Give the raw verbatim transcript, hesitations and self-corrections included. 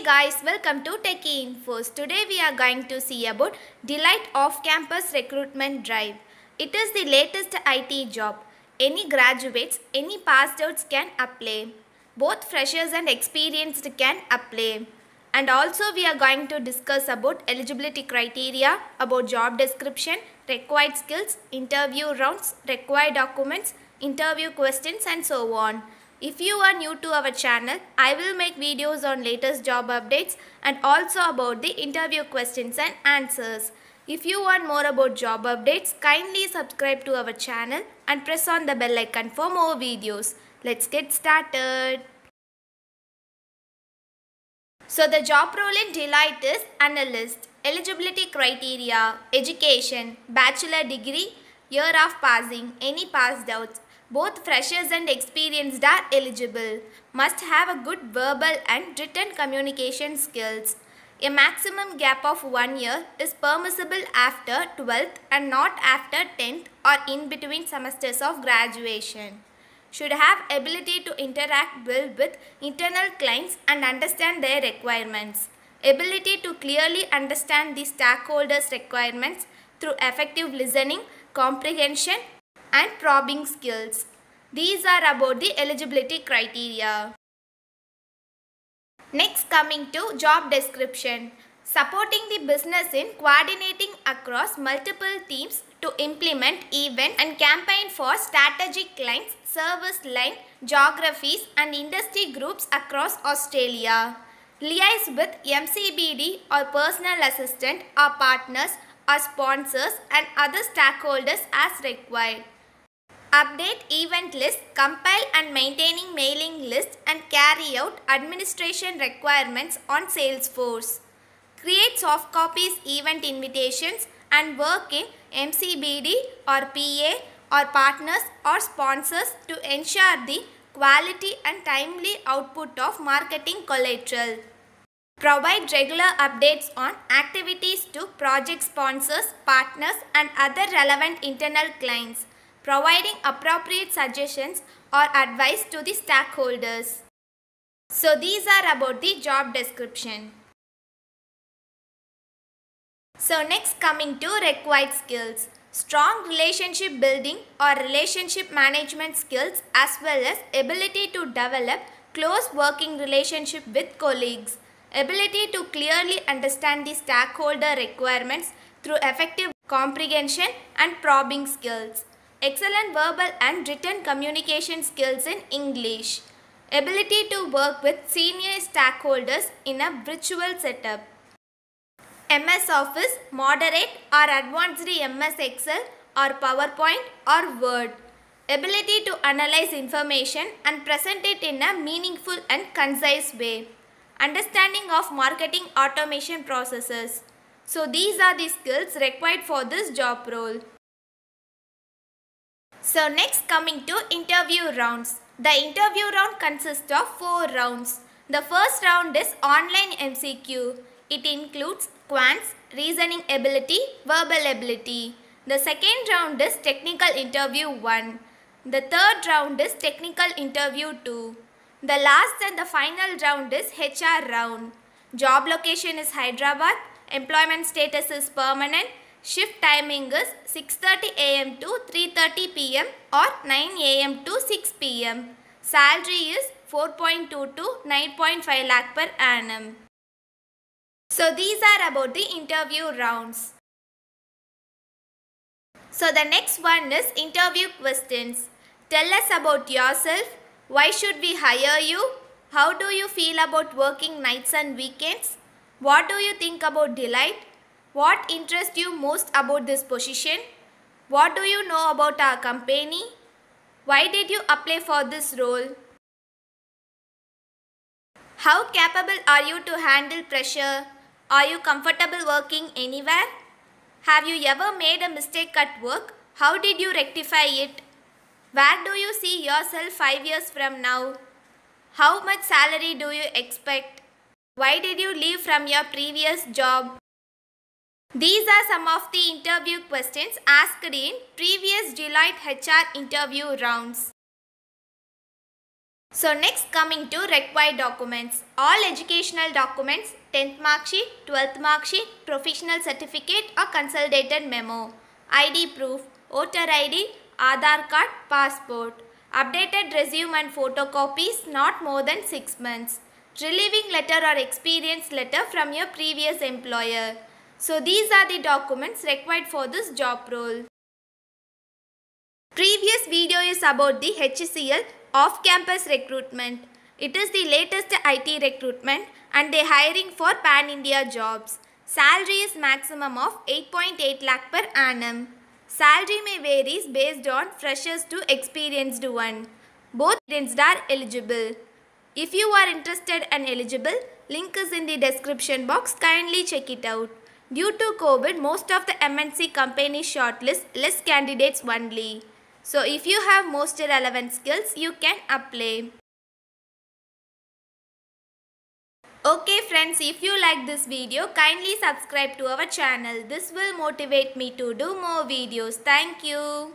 Hey guys, welcome to Techy Info. Today we are going to see about Deloitte off-campus recruitment drive. It is the latest I T job. Any graduates, any passed outs can apply. Both freshers and experienced can apply. And also we are going to discuss about eligibility criteria, about job description, required skills, interview rounds, required documents, interview questions and so on. If you are new to our channel, I will make videos on latest job updates and also about the interview questions and answers. If you want more about job updates, kindly subscribe to our channel and press on the bell icon for more videos. Let's get started. So the job role in Deloitte is analyst. Eligibility criteria: education, bachelor degree, year of passing, any passed outs. Both freshers and experienced are eligible. Must have a good verbal and written communication skills. A maximum gap of one year is permissible after twelfth and not after tenth or in between semesters of graduation. Should have ability to interact well with internal clients and understand their requirements. Ability to clearly understand the stakeholders' requirements through effective listening, comprehension, and probing skills. These are about the eligibility criteria. Next, coming to job description. Supporting the business in coordinating across multiple teams to implement event and campaign for strategic clients, service line, geographies and industry groups across Australia. Liaise with M C B D or personal assistant or partners or sponsors and other stakeholders as required. Update event list, compile and maintaining mailing lists and carry out administration requirements on Salesforce. Create soft copies event invitations and work in M C B D or P A or partners or sponsors to ensure the quality and timely output of marketing collateral. Provide regular updates on activities to project sponsors, partners and other relevant internal clients, providing appropriate suggestions or advice to the stakeholders. So these are about the job description. So next, coming to required skills. Strong relationship building or relationship management skills as well as ability to develop close working relationship with colleagues. Ability to clearly understand the stakeholder requirements through effective comprehension and probing skills. Excellent verbal and written communication skills in English. Ability to work with senior stakeholders in a virtual setup. M S Office, moderate or advanced M S Excel or PowerPoint or Word. Ability to analyze information and present it in a meaningful and concise way. Understanding of marketing automation processes. So these are the skills required for this job role. So next, coming to interview rounds. The interview round consists of four rounds. The first round is online M C Q. It includes quants, reasoning ability, verbal ability. The second round is technical interview one. The third round is technical interview two. The last and the final round is H R round. Job location is Hyderabad. Employment status is permanent. Shift timing is six thirty A M to three thirty P M or nine A M to six P M Salary is four point two to nine point five lakh per annum. So these are about the interview rounds. So the next one is interview questions. Tell us about yourself. Why should we hire you? How do you feel about working nights and weekends? What do you think about Deloitte? What interests you most about this position? What do you know about our company? Why did you apply for this role? How capable are you to handle pressure? Are you comfortable working anywhere? Have you ever made a mistake at work? How did you rectify it? Where do you see yourself five years from now? How much salary do you expect? Why did you leave from your previous job? These are some of the interview questions asked in previous Deloitte H R interview rounds. So next coming to required documents. All educational documents, tenth mark sheet, twelfth mark sheet, professional certificate or consolidated memo, I D proof, voter I D, Aadhaar card, passport, updated resume and photocopies not more than six months, relieving letter or experience letter from your previous employer. So these are the documents required for this job role. Previous video is about the H C L off-campus recruitment. It is the latest I T recruitment and they hiring for pan-India jobs. Salary is maximum of eight point eight lakh per annum. Salary may varies based on freshers to experienced one. Both students are eligible. If you are interested and eligible, link is in the description box. Kindly check it out. Due to COVID, most of the M N C companies shortlist less candidates only. So if you have most relevant skills, you can apply. Okay friends, if you like this video, kindly subscribe to our channel. This will motivate me to do more videos. Thank you.